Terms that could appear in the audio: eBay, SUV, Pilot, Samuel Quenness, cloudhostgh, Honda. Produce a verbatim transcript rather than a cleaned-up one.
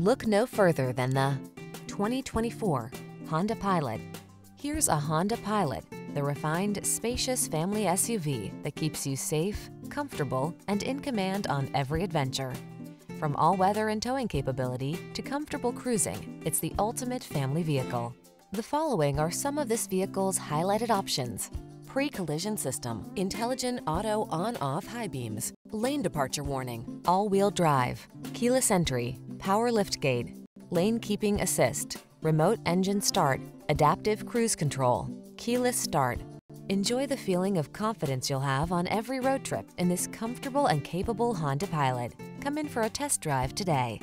Look no further than the twenty twenty-four Honda Pilot. Here's a Honda Pilot, the refined, spacious family S U V that keeps you safe, comfortable, and in command on every adventure. From all-weather and towing capability to comfortable cruising, it's the ultimate family vehicle. The following are some of this vehicle's highlighted options: pre-collision system, intelligent auto on-off high beams, lane departure warning, all-wheel drive, keyless entry, power liftgate, lane keeping assist, remote engine start, adaptive cruise control, keyless start. Enjoy the feeling of confidence you'll have on every road trip in this comfortable and capable Honda Pilot. Come in for a test drive today.